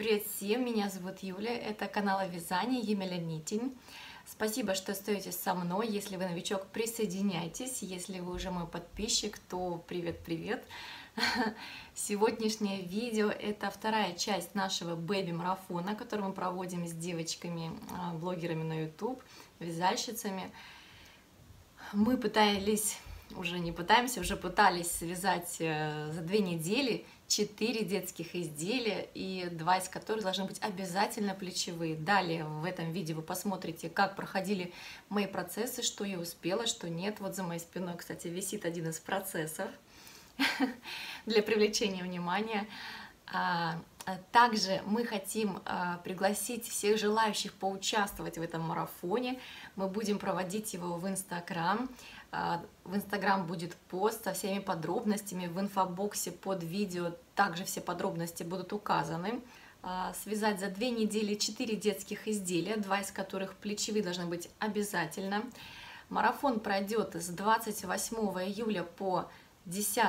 Привет всем, меня зовут Юля, это канал о вязании Емеля Нитин. Спасибо, что остаетесь со мной. Если вы новичок, присоединяйтесь. Если вы уже мой подписчик, то привет-привет. Сегодняшнее видео — это вторая часть нашего бэби-марафона, который мы проводим с девочками, блогерами на YouTube, вязальщицами. Мы уже пытались связать за 2 недели 4 детских изделия, и 2 из которых должны быть обязательно плечевые. Далее в этом видео вы посмотрите, как проходили мои процессы, что я успела, что нет. Вот за моей спиной, кстати, висит один из процессов для привлечения внимания. Также мы хотим пригласить всех желающих поучаствовать в этом марафоне. Мы будем проводить его в Инстаграм. В Инстаграм будет пост со всеми подробностями. В инфобоксе под видео также все подробности будут указаны. Связать за 2 недели 4 детских изделия, 2 из которых плечевые должны быть обязательно. Марафон пройдет с 28 июля по 10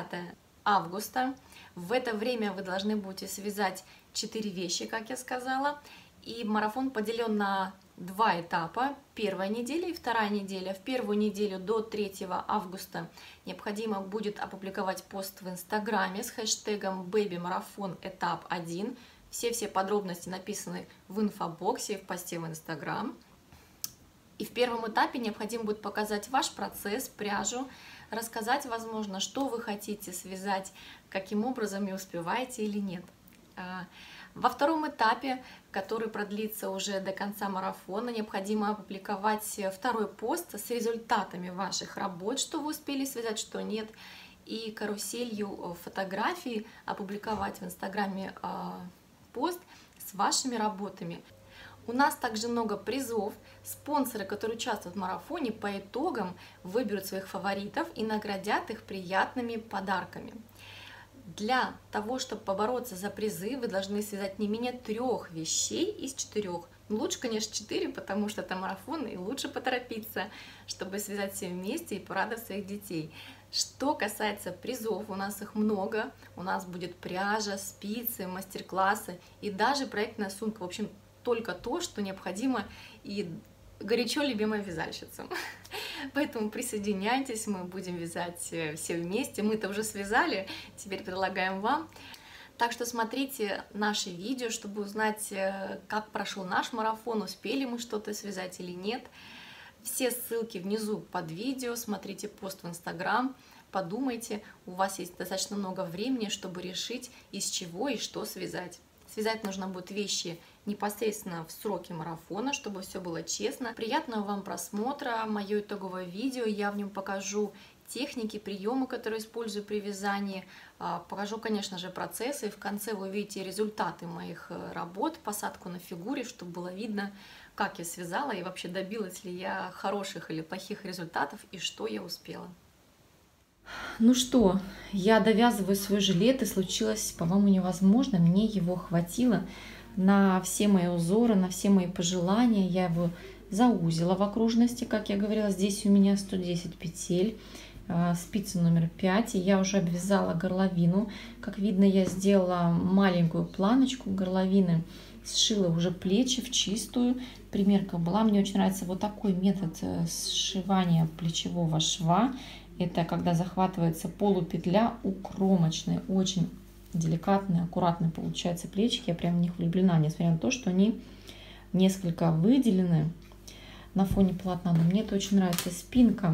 августа. В это время вы должны будете связать 4 вещи, как я сказала. И марафон поделен на 2 этапа. Первая неделя и вторая неделя. В первую неделю до 3 августа необходимо будет опубликовать пост в Инстаграме с хэштегом «Baby_марафон этап 1». Все подробности написаны в инфобоксе и в посте в Инстаграм. И в первом этапе необходимо будет показать ваш процесс, пряжу, рассказать, возможно, что вы хотите связать, каким образом и успеваете или нет. Во втором этапе, который продлится уже до конца марафона, необходимо опубликовать второй пост с результатами ваших работ, что вы успели связать, что нет, и каруселью фотографий опубликовать в Инстаграме пост с вашими работами. У нас также много призов. Спонсоры, которые участвуют в марафоне, по итогам выберут своих фаворитов и наградят их приятными подарками. Для того, чтобы побороться за призы, вы должны связать не менее 3 вещей из 4. Лучше, конечно, 4, потому что это марафон, и лучше поторопиться, чтобы связать все вместе и порадовать своих детей. Что касается призов, у нас их много. У нас будет пряжа, спицы, мастер-классы и даже проектная сумка. В общем, только то, что необходимо и горячо любимая вязальщица. Поэтому присоединяйтесь, мы будем вязать все вместе. Мы-то уже связали, теперь предлагаем вам. Так что смотрите наши видео, чтобы узнать, как прошел наш марафон, успели мы что-то связать или нет. Все ссылки внизу под видео, смотрите пост в Инстаграм, подумайте, у вас есть достаточно много времени, чтобы решить, из чего и что связать. Связать нужно будет вещи непосредственно в сроке марафона, чтобы все было честно. Приятного вам просмотра моего итогового видео. Я в нем покажу техники, приемы, которые использую при вязании. Покажу, конечно же, процессы. В конце вы увидите результаты моих работ, посадку на фигуре, чтобы было видно, как я связала и вообще добилась ли я хороших или плохих результатов и что я успела. Ну что, я довязываю свой жилет, и случилось, по-моему, невозможно. Мне его хватило на все мои узоры, на все мои пожелания. Я его заузила в окружности, как я говорила. Здесь у меня 110 петель, спица номер 5. И я уже обвязала горловину. Как видно, я сделала маленькую планочку горловины. Сшила уже плечи в чистую. Примерка была. Мне очень нравится вот такой метод сшивания плечевого шва. Это когда захватывается полупетля у кромочной. Очень деликатные, аккуратные получаются плечики. Я прям в них влюблена, несмотря на то, что они несколько выделены на фоне полотна. Но мне это очень нравится. Спинка.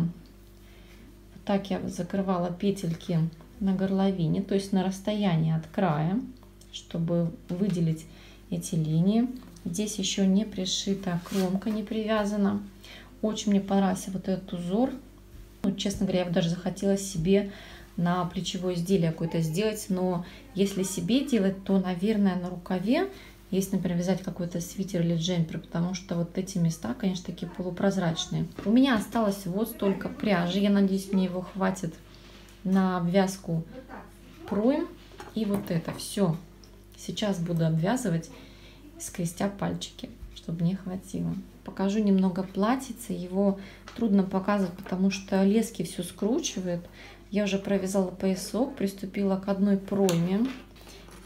Вот так я закрывала петельки на горловине, то есть на расстоянии от края, чтобы выделить эти линии. Здесь еще не пришита кромка, не привязана. Очень мне понравился вот этот узор. Ну, честно говоря, я бы даже захотела себе на плечевое изделие какое-то сделать, но если себе делать, то, наверное, на рукаве, если, например, вязать какой-то свитер или джемпер, потому что вот эти места, конечно, такие полупрозрачные. У меня осталось вот столько пряжи, я надеюсь, мне его хватит на обвязку пройм. И вот это все. Сейчас буду обвязывать, скрестя пальчики, чтобы мне хватило. Покажу немного платьица, его трудно показывать, потому что лески все скручивают. Я уже провязала поясок, приступила к одной пройме.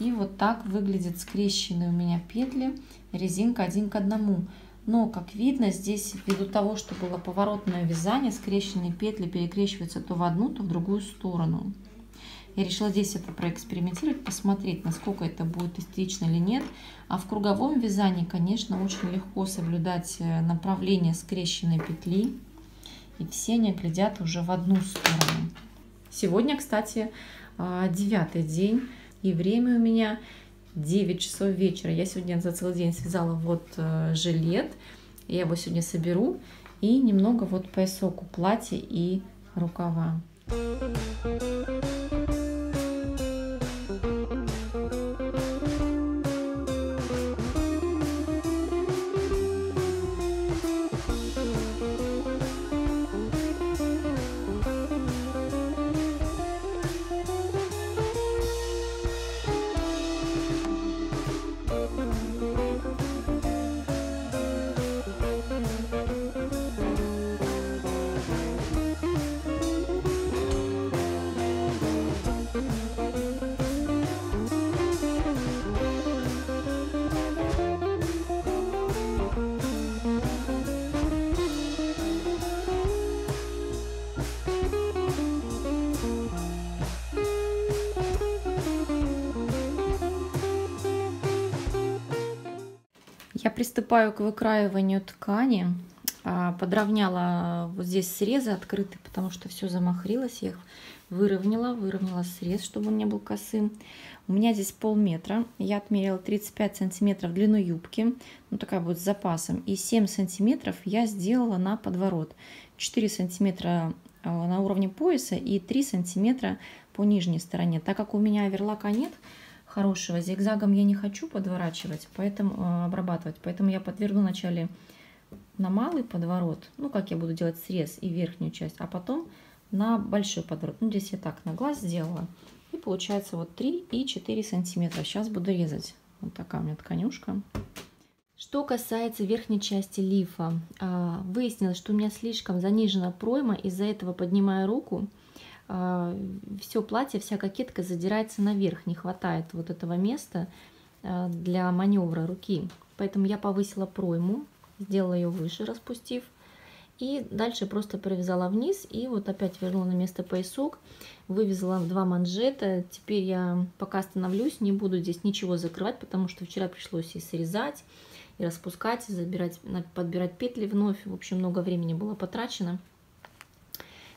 И вот так выглядят скрещенные у меня петли, резинка 1 к 1. Но, как видно, здесь ввиду того, что было поворотное вязание, скрещенные петли перекрещиваются то в одну, то в другую сторону. Я решила здесь это проэкспериментировать, посмотреть, насколько это будет эстетично или нет. А в круговом вязании, конечно, очень легко соблюдать направление скрещенной петли. И все они глядят уже в одну сторону. Сегодня, кстати, 9-й день. И время у меня 9 часов вечера. Я сегодня за целый день связала вот жилет. Я его сегодня соберу. И немного вот поясок у платья и рукава. Я приступаю к выкраиванию ткани, подровняла вот здесь срезы открытые, потому что все замахрилось, я их выровняла срез, чтобы он не был косым. У меня здесь полметра, я отмерила 35 сантиметров длину юбки, ну такая будет с запасом, и 7 сантиметров я сделала на подворот, 4 сантиметра на уровне пояса и 3 сантиметра по нижней стороне, так как у меня оверлака нет, хорошего, зигзагом я не хочу подворачивать, поэтому обрабатывать, поэтому я подвергну вначале на малый подворот, ну как я буду делать срез и верхнюю часть, а потом на большой подворот. Ну здесь я так на глаз сделала, и получается вот 3 и 4 сантиметра. Сейчас буду резать. Вот такая у меня тканюшка. Что касается верхней части лифа, выяснилось, что у меня слишком занижена пройма, из-за этого поднимаю руку. Все платье, вся кокетка задирается наверх, не хватает вот этого места для маневра руки. Поэтому я повысила пройму, сделала ее выше, распустив. И дальше просто провязала вниз и вот опять вернула на место поясок, вывязала 2 манжета. Теперь я пока остановлюсь, не буду здесь ничего закрывать, потому что вчера пришлось и срезать, и распускать, и забирать, подбирать петли вновь. В общем, много времени было потрачено.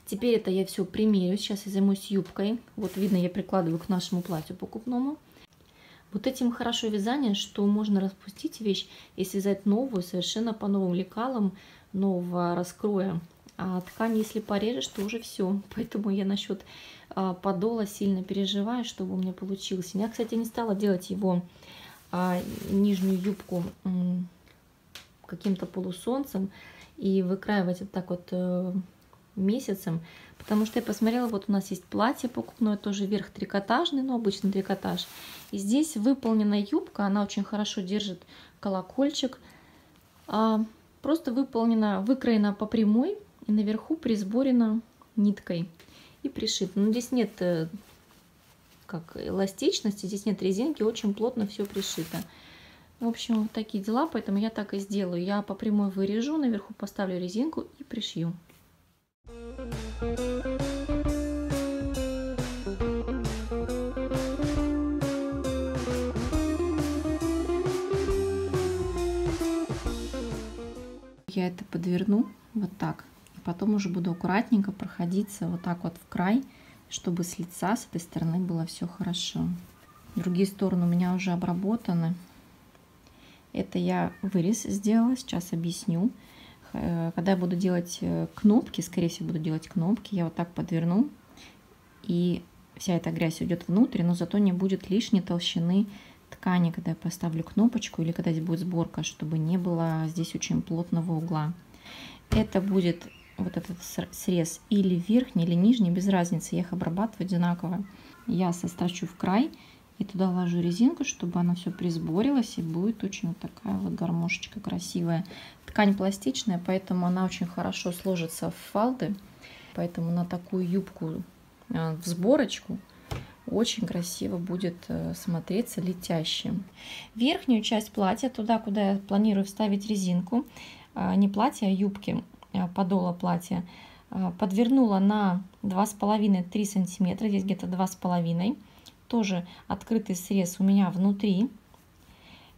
Теперь это я все примерю, сейчас я займусь юбкой. Вот видно, я прикладываю к нашему платью покупному. Вот этим хорошо вязание, что можно распустить вещь и связать новую, совершенно по новым лекалам, нового раскроя. А ткань, если порежешь, то уже все. Поэтому я насчет подола сильно переживаю, чтобы у меня получилось. Я, кстати, не стала делать его нижнюю юбку каким-то полусолнцем и выкраивать вот так вот месяцем, потому что я посмотрела, вот у нас есть платье покупное, тоже верх трикотажный, но обычный трикотаж, и здесь выполнена юбка, она очень хорошо держит колокольчик, просто выполнена, выкроена по прямой и наверху присборена ниткой и пришита. Но здесь нет как эластичности, здесь нет резинки, очень плотно все пришито. В общем, вот такие дела, поэтому я так и сделаю, я по прямой вырежу, наверху поставлю резинку и пришью. Я это подверну вот так, и потом уже буду аккуратненько проходиться вот так вот в край, чтобы с лица, с этой стороны было все хорошо. Другие стороны у меня уже обработаны. Это я вырез сделала, сейчас объясню. Когда я буду делать кнопки, скорее всего, буду делать кнопки, я вот так подверну, и вся эта грязь уйдет внутрь, но зато не будет лишней толщины ткани, когда я поставлю кнопочку или когда здесь будет сборка, чтобы не было здесь очень плотного угла. Это будет вот этот срез или верхний, или нижний, без разницы, я их обрабатываю одинаково. Я сострочу в край и туда ложу резинку, чтобы она все присборилась, и будет очень вот такая вот гармошечка красивая. Ткань пластичная, поэтому она очень хорошо сложится в фалды, поэтому на такую юбку в сборочку очень красиво будет смотреться летящим. Верхнюю часть платья, туда, куда я планирую вставить резинку, не платья, а юбки, подола платья, подвернула на 2,5-3 сантиметра, здесь где-то 2,5, тоже открытый срез у меня внутри.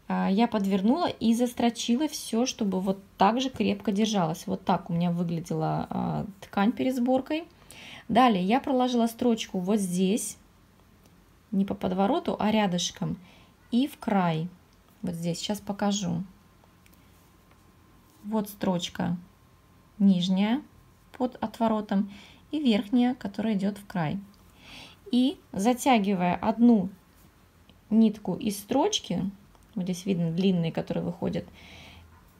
Я подвернула и застрочила все, чтобы вот так же крепко держалось. Вот так у меня выглядела ткань перед сборкой. Далее я проложила строчку вот здесь, не по подвороту, а рядышком, и в край, вот здесь, сейчас покажу. Вот строчка нижняя под отворотом и верхняя, которая идет в край. И затягивая одну нитку из строчки, вот здесь видно длинные, которые выходят,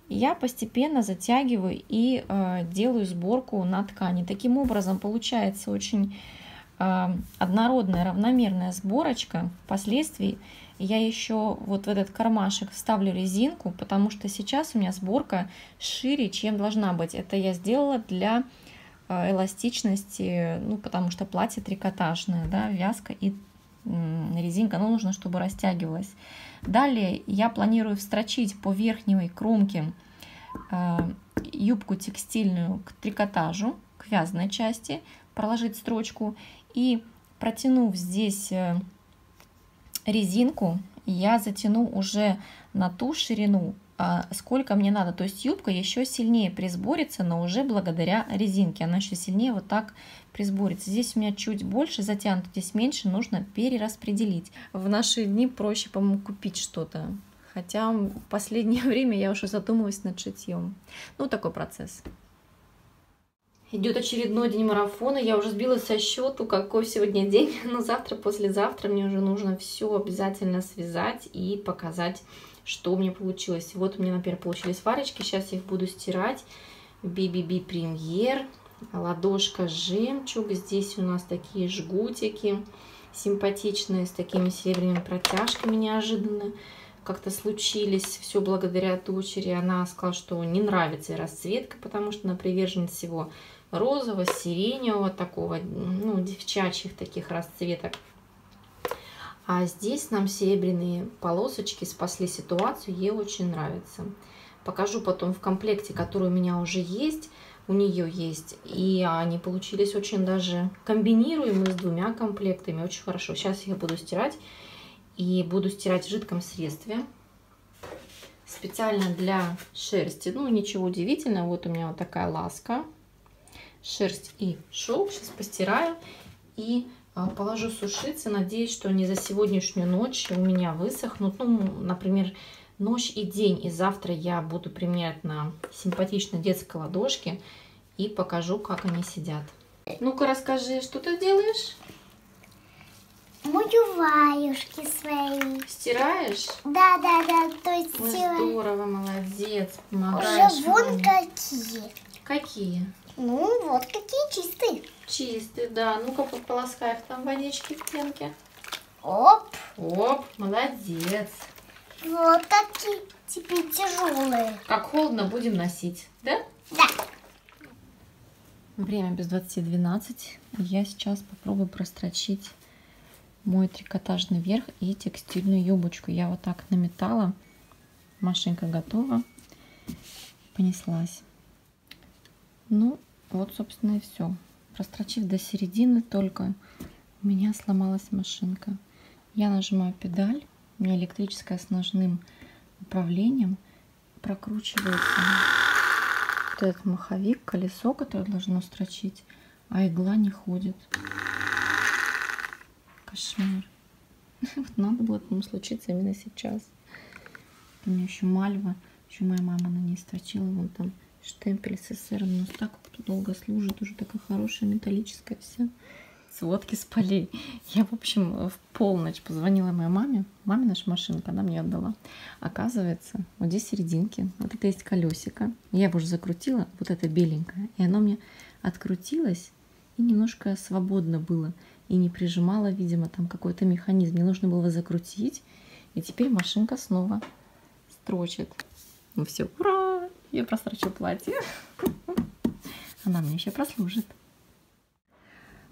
я постепенно затягиваю и делаю сборку на ткани. Таким образом получается очень однородная, равномерная сборочка. Впоследствии я еще вот в этот кармашек вставлю резинку, потому что сейчас у меня сборка шире, чем должна быть. Это я сделала для эластичности, ну, потому что платье трикотажное, да, вязка и резинка, но нужно, чтобы растягивалась. Далее я планирую встрочить по верхней кромке юбку текстильную к трикотажу, к вязаной части, проложить строчку и, протянув здесь резинку, я затяну уже на ту ширину, сколько мне надо. То есть юбка еще сильнее присборится, но уже благодаря резинке она еще сильнее вот так присборится. Здесь у меня чуть больше затянуто, здесь меньше, нужно перераспределить. В наши дни проще, по-моему, купить что-то, хотя в последнее время я уже задумываюсь над шитьем. Ну, такой процесс. Идет очередной день марафона, я уже сбилась со счету, какой сегодня день, но завтра, послезавтра мне уже нужно все обязательно связать и показать, что у меня получилось. Вот у меня, например, получились варежки, сейчас я их буду стирать. BBB Premiere, ладошка жемчуг, здесь у нас такие жгутики симпатичные, с такими серебряными протяжками неожиданно. Как-то случились, все благодаря дочери. Она сказала, что не нравится расцветка, потому что она привержена всего розового, сиреневого, такого, ну, девчачьих таких расцветок. А здесь нам серебряные полосочки спасли ситуацию, ей очень нравится. Покажу потом в комплекте, который у меня уже есть, у нее есть. И они получились очень даже комбинируемые с двумя комплектами, очень хорошо. Сейчас я буду стирать. И буду стирать в жидком средстве, специально для шерсти. Ну, ничего удивительного, вот у меня вот такая ласка. Шерсть и шелк. Сейчас постираю и положу сушиться. Надеюсь, что они за сегодняшнюю ночь у меня высохнут. Ну, например, ночь и день. И завтра я буду примерять на симпатичной детской ладошке и покажу, как они сидят. Ну-ка, расскажи, что ты делаешь? Мою варежки свои. Стираешь? Да. То есть ой, стираю. Здорово, молодец. Помогаешь уже вон мне. Какие. Какие? Ну, вот какие чистые. Чистые, да. Ну-ка, пополоскай их там водички в пенке. Оп. Оп, молодец. Вот такие теперь тяжелые. Как холодно, будем носить, да? Да. Время без 20:12. Я сейчас попробую прострочить мой трикотажный верх и текстильную юбочку. Я вот так наметала. Машинка готова. Понеслась. Ну, вот, собственно, и все. Прострочив до середины только, у меня сломалась машинка. Я нажимаю педаль. У меня электрическая с ножным управлением. Прокручивается вот этот маховик, колесо, которое должно строчить, а игла не ходит. Кошмар. Вот надо было этому случиться именно сейчас. У меня еще мальва, еще моя мама на ней строчила, вон там штемпель СССР, но так долго служит, уже такая хорошая, металлическая вся. Сводки с полей. Я, в общем, в полночь позвонила моей маме, наша машинка, она мне отдала. Оказывается, вот здесь серединки, вот это есть колесико, я его уже закрутила, вот это беленькое, и оно мне открутилось и немножко свободно было. И не прижимала, видимо, там какой-то механизм. Мне нужно было закрутить. И теперь машинка снова строчит. Ну все, ура! Я прострочу платье. Она мне еще прослужит.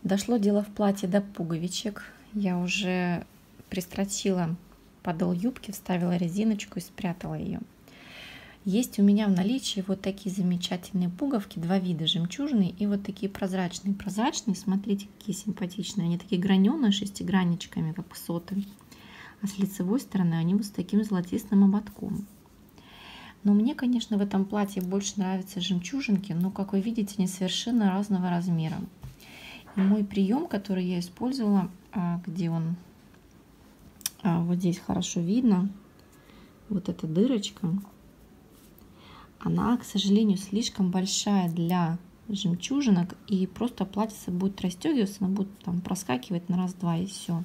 Дошло дело в платье до пуговичек. я уже пристрочила подол юбки, вставила резиночку и спрятала ее. Есть у меня в наличии вот такие замечательные пуговки, два вида, жемчужные и вот такие прозрачные. Прозрачные, смотрите, какие симпатичные, они такие граненые, шестигранничками, как соты. А с лицевой стороны они вот с таким золотистым ободком. Но мне, конечно, в этом платье больше нравятся жемчужинки, но, как вы видите, они совершенно разного размера. И мой прием, который я использовала, где он вот здесь хорошо видно, вот эта дырочка, она, к сожалению, слишком большая для жемчужинок, и просто платьице будет расстегиваться, она будет там проскакивать на раз-два и все.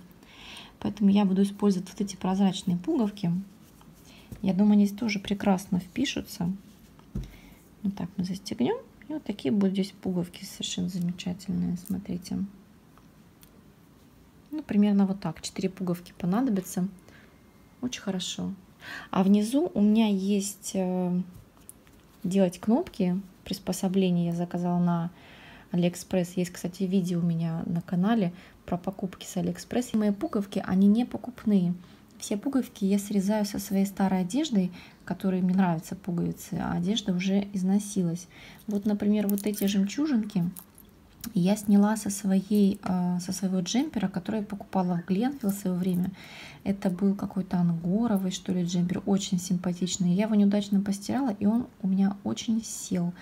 Поэтому я буду использовать вот эти прозрачные пуговки. Я думаю, они здесь тоже прекрасно впишутся. Вот так мы застегнем. И вот такие будут здесь пуговки совершенно замечательные, смотрите. Ну, примерно вот так. 4 пуговки понадобятся. Очень хорошо. А внизу у меня есть... делать кнопки, приспособления я заказала на Алиэкспресс. Есть, кстати, видео у меня на канале про покупки с Алиэкспресс. Мои пуговки, они не покупные. Все пуговки я срезаю со своей старой одеждой, которой мне нравятся пуговицы, а одежда уже износилась. Вот, например, вот эти жемчужинки я сняла со своего джемпера, который я покупала в Гленфилл в свое время. Это был какой-то ангоровый, что ли, джемпер, очень симпатичный. Я его неудачно постирала, и он у меня очень сел.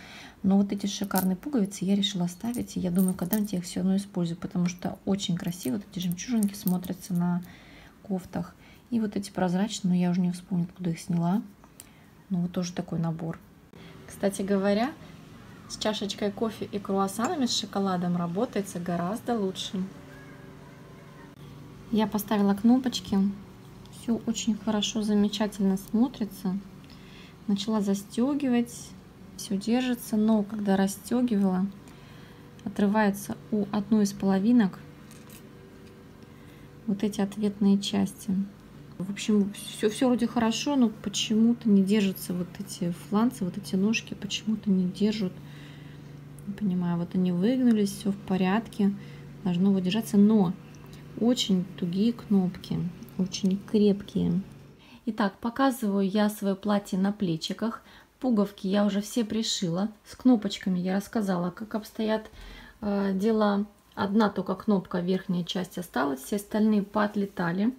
Но вот эти шикарные пуговицы я решила оставить, и я думаю, когда-нибудь я их все равно использую, потому что очень красиво вот эти жемчужинки смотрятся на кофтах. И вот эти прозрачные, но я уже не вспомню, откуда их сняла. Но вот тоже такой набор. Кстати говоря, с чашечкой кофе и круассанами с шоколадом работается гораздо лучше. Я поставила кнопочки. Все очень хорошо, замечательно смотрится. Начала застегивать. Все держится, но когда расстегивала, отрывается у одной из половинок вот эти ответные части. В общем, все вроде хорошо, но почему-то не держатся вот эти фланцы, вот эти ножки почему-то не держат. Не понимаю, вот они выгнулись, все в порядке, должно выдержаться, но очень тугие кнопки, очень крепкие. Итак, показываю я свое платье на плечиках. Пуговки я уже все пришила, с кнопочками я рассказала, как обстоят дела. Одна только кнопка, верхняя часть осталась, все остальные поотлетали.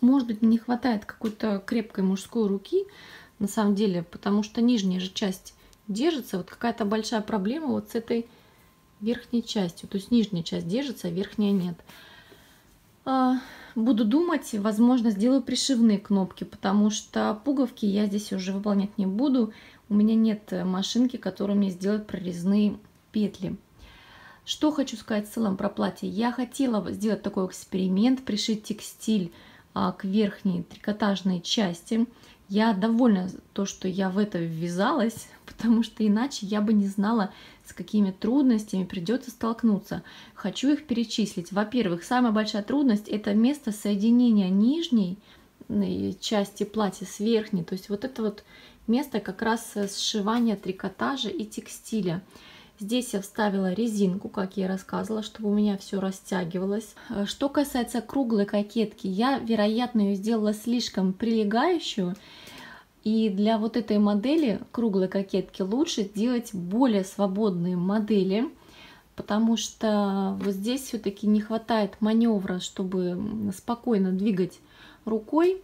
Может быть, не хватает какой-то крепкой мужской руки, на самом деле, потому что нижняя же часть держится. Вот какая-то большая проблема вот с этой верхней частью. То есть нижняя часть держится, а верхняя нет. Буду думать, возможно, сделаю пришивные кнопки, потому что пуговки я здесь уже выполнять не буду. У меня нет машинки, которая мне сделает прорезные петли. Что хочу сказать в целом про платье. Я хотела сделать такой эксперимент, пришить текстиль к верхней трикотажной части. Я довольна то, что я в это ввязалась, потому что иначе я бы не знала, с какими трудностями придется столкнуться. Хочу их перечислить. Во-первых, самая большая трудность — это место соединения нижней части платья с верхней. То есть вот это вот место как раз сшивания трикотажа и текстиля. Здесь я вставила резинку, как я рассказывала, чтобы у меня все растягивалось. Что касается круглой кокетки, я, вероятно, ее сделала слишком прилегающую. И для вот этой модели круглой кокетки лучше сделать более свободные модели, потому что вот здесь все-таки не хватает маневра, чтобы спокойно двигать рукой.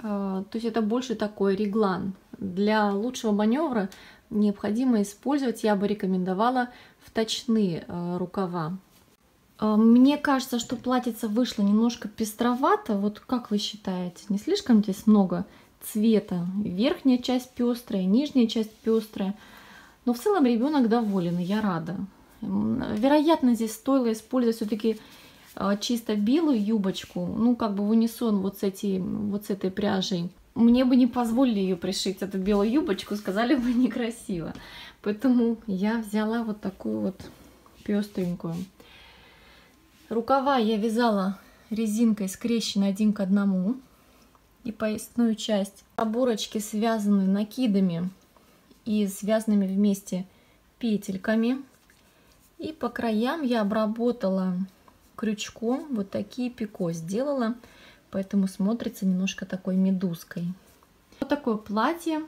То есть это больше такой реглан. Для лучшего маневра необходимо использовать, я бы рекомендовала, вточные рукава. Мне кажется, что платьице вышло немножко пестровато. Вот как вы считаете, не слишком здесь много цвета? Верхняя часть пестрая, нижняя часть пестрая. Но в целом ребенок доволен, я рада. Вероятно, здесь стоило использовать все-таки чисто белую юбочку, ну как бы в унисон вот с этой пряжей. Мне бы не позволили ее пришить, эту белую юбочку, сказали бы некрасиво. Поэтому я взяла вот такую вот пестренькую. Рукава я вязала резинкой, скрещенной 1 к 1. И поясную часть. Оборочки связаны накидами и связанными вместе петельками. И по краям я обработала крючком вот такие пико сделала, поэтому смотрится немножко такой медузкой. Вот такое платье.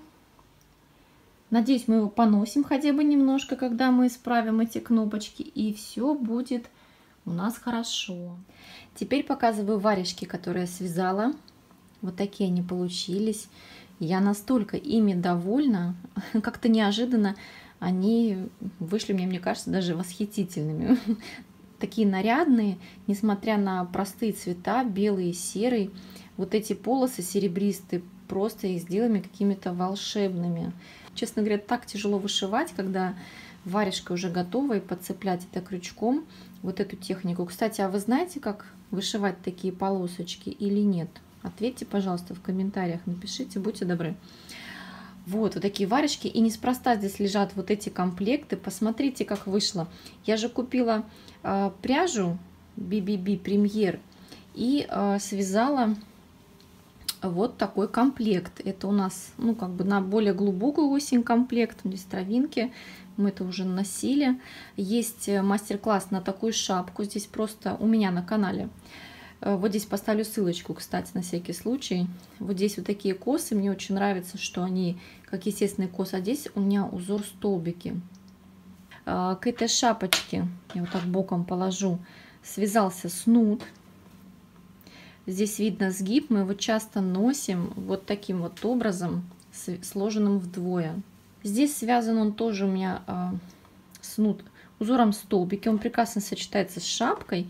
Надеюсь, мы его поносим хотя бы немножко, когда мы исправим эти кнопочки, и все будет у нас хорошо. Теперь показываю варежки, которые я связала. Вот такие они получились. Я настолько ими довольна, как-то неожиданно они вышли мне, кажется, даже восхитительными. Такие нарядные, несмотря на простые цвета, белый и серый. Вот эти полосы серебристые, просто их сделали какими-то волшебными. Честно говоря, так тяжело вышивать, когда варежка уже готова, и подцеплять это крючком, вот эту технику. Кстати, а вы знаете, как вышивать такие полосочки или нет? Ответьте, пожалуйста, в комментариях, напишите, будьте добры. Вот, вот такие варежки. И неспроста здесь лежат вот эти комплекты. Посмотрите, как вышло. Я же купила пряжу BBB Premiere и связала вот такой комплект. Это у нас, ну, как бы на более глубокую осень комплект. Здесь травинки, мы это уже носили. Есть мастер-класс на такую шапку. Здесь просто у меня на канале. Вот здесь поставлю ссылочку, кстати, на всякий случай. Вот здесь вот такие косы. Мне очень нравится, что они как естественный кос. А здесь у меня узор столбики. К этой шапочке, я вот так боком положу, связался снуд. Здесь видно сгиб. Мы его часто носим вот таким вот образом, сложенным вдвое. Здесь связан он тоже у меня снуд узором столбики. Он прекрасно сочетается с шапкой.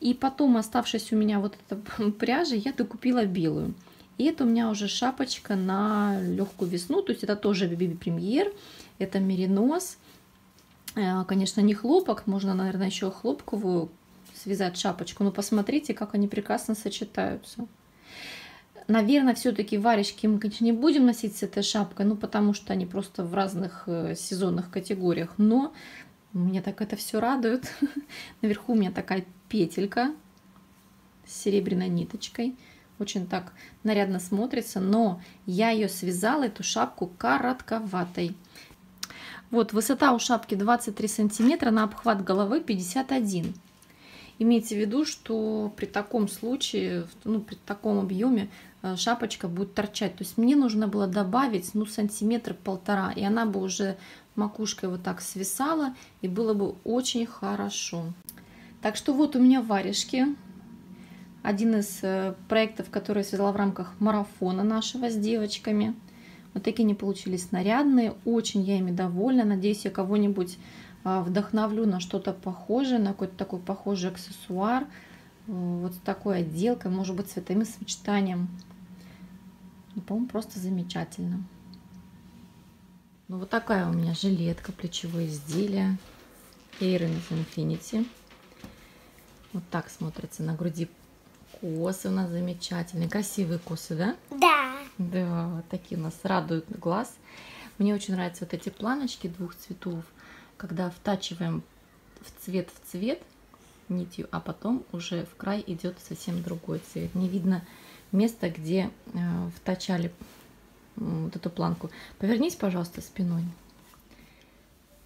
И потом, оставшись у меня вот эта пряжа, я докупила белую. И это у меня уже шапочка на легкую весну. То есть это тоже BBB Premiere, это меринос. Конечно, не хлопок, можно, наверное, еще хлопковую связать шапочку. Но посмотрите, как они прекрасно сочетаются. Наверное, все-таки варежки мы, конечно, не будем носить с этой шапкой, ну, потому что они просто в разных сезонных категориях. Но мне так это все радует. Наверху у меня такая петелька с серебряной ниточкой. Очень так нарядно смотрится. Но я ее связала, эту шапку, коротковатой. Вот, высота у шапки 23 сантиметра, на обхват головы 51. Имейте в виду, что при таком случае, ну, при таком объеме шапочка будет торчать. То есть мне нужно было добавить, ну, сантиметр-полтора, и она бы уже макушкой вот так свисала, и было бы очень хорошо. Так что вот у меня варежки. Один из проектов, который я связала в рамках марафона нашего с девочками. Вот такие они получились нарядные. Очень я ими довольна. Надеюсь, я кого-нибудь вдохновлю на что-то похожее, на какой-то такой похожий аксессуар. Вот с такой отделкой, может быть, цветами, сочетанием. По-моему, просто замечательно. Ну, вот такая у меня жилетка, плечевое изделие. Air из Infinity. Вот так смотрится на груди. Косы у нас замечательные. Красивые косы, да? Да. Да, вот такие у нас радуют глаз. Мне очень нравятся вот эти планочки двух цветов. Когда втачиваем в цвет нитью, а потом уже в край идет совсем другой цвет. Не видно места, где втачали вот эту планку. Повернись, пожалуйста, спиной.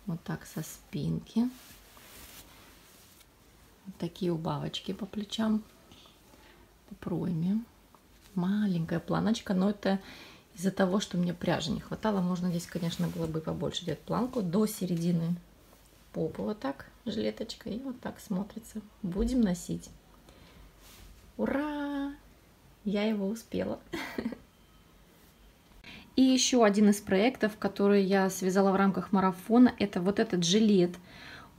Вот так со спинки. Вот такие убавочки по плечам, по пройме. Маленькая планочка, но это из-за того, что мне пряжи не хватало. Можно здесь, конечно, было бы побольше делать планку. До середины попы вот так жилеточкой. И вот так смотрится. Будем носить. Ура! Я его успела. И еще один из проектов, который я связала в рамках марафона, это вот этот жилет.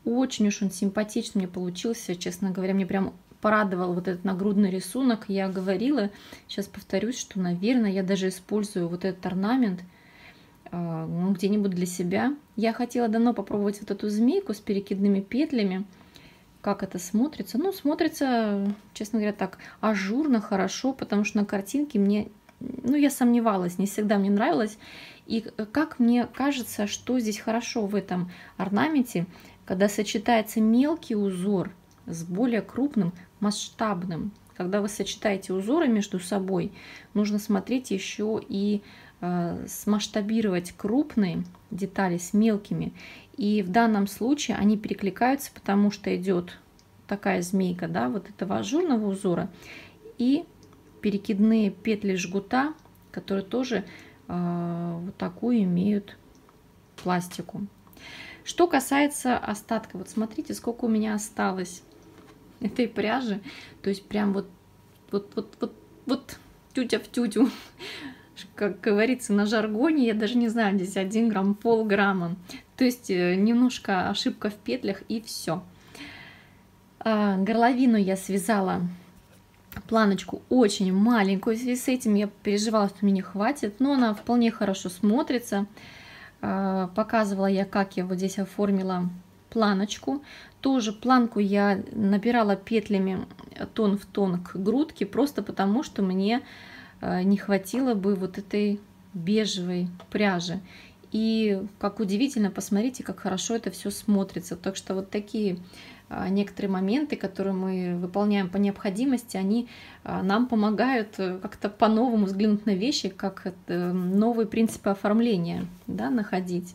Очень уж он симпатичный мне получился, честно говоря, мне прям порадовал вот этот нагрудный рисунок. Я говорила, сейчас повторюсь, что, наверное, я даже использую вот этот орнамент где-нибудь для себя. Я хотела давно попробовать вот эту змейку с перекидными петлями. Как это смотрится? Ну, смотрится, честно говоря, так ажурно, хорошо, потому что на картинке мне... Ну, я сомневалась, не всегда мне нравилось. И как мне кажется, что здесь хорошо в этом орнаменте, когда сочетается мелкий узор с более крупным, масштабным. Когда вы сочетаете узоры между собой, нужно смотреть еще и смасштабировать крупные детали с мелкими. И в данном случае они перекликаются, потому что идет такая змейка, да, вот этого ажурного узора и перекидные петли жгута, которые тоже вот такую имеют пластику. Что касается остатка, вот смотрите, сколько у меня осталось этой пряжи, то есть прям вот тютя в тютю, как говорится на жаргоне, я даже не знаю, здесь 1 грамм, полграмма, то есть немножко ошибка в петлях и все. Горловину я связала планочку очень маленькую, в связи с этим я переживала, что мне не хватит, но она вполне хорошо смотрится. Показывала я, как я вот здесь оформила планочку. Тоже планку я набирала петлями тон в тон к грудке, просто потому что мне не хватило бы вот этой бежевой пряжи. И как удивительно, посмотрите, как хорошо это все смотрится. Так что вот такие некоторые моменты, которые мы выполняем по необходимости, они нам помогают как-то по-новому взглянуть на вещи, как новые принципы оформления, да, находить.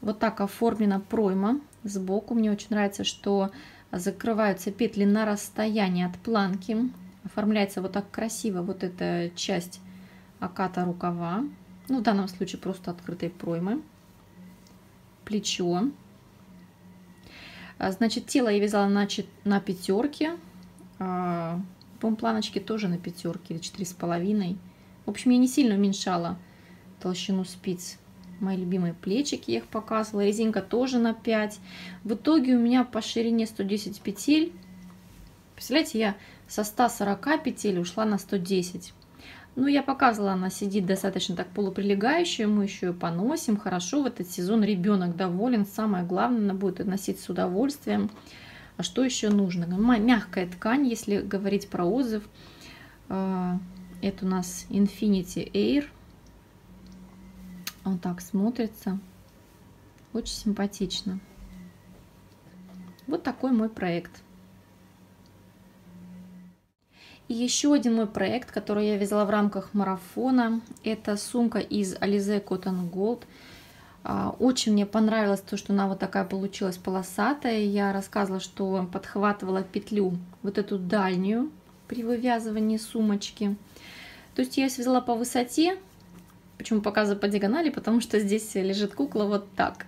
Вот так оформлена пройма сбоку. Мне очень нравится, что закрываются петли на расстоянии от планки. Оформляется вот так красиво вот эта часть оката рукава. Ну, в данном случае просто открытой проймы. Плечо. Значит, тело я вязала на 5, по-моему, планочки тоже на 5 или 4,5. В общем, я не сильно уменьшала толщину спиц. Мои любимые плечики, я их показывала. Резинка тоже на 5. В итоге у меня по ширине 110 петель. Представляете, я со 140 петель ушла на 110. Ну, я показывала, она сидит достаточно так полуприлегающая, мы еще ее поносим хорошо. В этот сезон ребенок доволен, самое главное, она будет носить с удовольствием. А что еще нужно? Мягкая ткань, если говорить про отзыв. Это у нас Infinity Air. Вот так смотрится. Очень симпатично. Вот такой мой проект. И еще один мой проект, который я вязала в рамках марафона, это сумка из Alize Cotton Gold. Очень мне понравилось то, что она вот такая получилась полосатая. Я рассказывала, что подхватывала петлю вот эту дальнюю при вывязывании сумочки. То есть я ее связала по высоте, почему показываю по диагонали, потому что здесь лежит кукла вот так.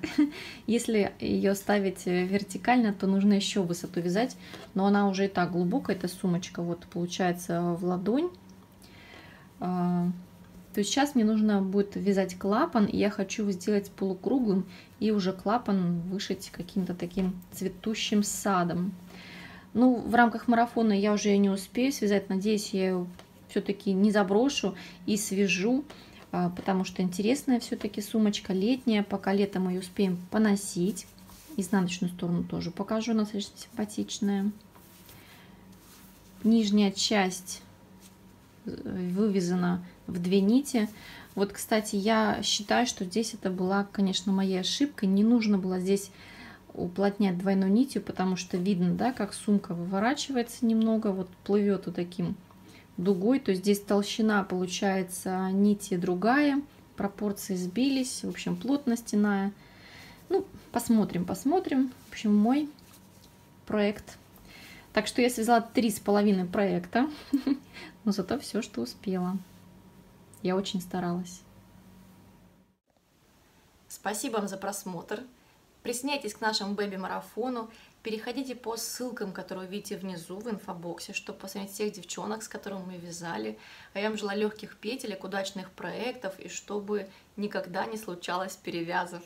Если ее ставить вертикально, то нужно еще высоту вязать, но она уже и так глубокая, эта сумочка, вот получается в ладонь. То есть сейчас мне нужно будет вязать клапан, и я хочу сделать полукруглым и уже клапан вышить каким-то таким цветущим садом. Ну, в рамках марафона я уже ее не успею связать, надеюсь, я ее все-таки не заброшу и свяжу. Потому что интересная все-таки сумочка летняя. Пока летом ее успеем поносить. Изнаночную сторону тоже покажу. Она достаточно симпатичная. Нижняя часть вывязана в 2 нити. Вот, кстати, я считаю, что здесь это была, конечно, моя ошибка. Не нужно было здесь уплотнять двойной нитью, потому что видно, да, как сумка выворачивается немного. Вот плывет вот таким дугой, то есть здесь толщина получается нити другая, пропорции сбились, в общем, плотность иная. Ну, посмотрим. В общем, мой проект. Так что я связала 3,5 проекта, но зато все, что успела. Я очень старалась. Спасибо вам за просмотр. Присоединяйтесь к нашему бэби-марафону. Переходите по ссылкам, которые вы видите внизу в инфобоксе, чтобы посмотреть всех девчонок, с которыми мы вязали. А я вам желаю легких петелек, удачных проектов и чтобы никогда не случалось перевязов.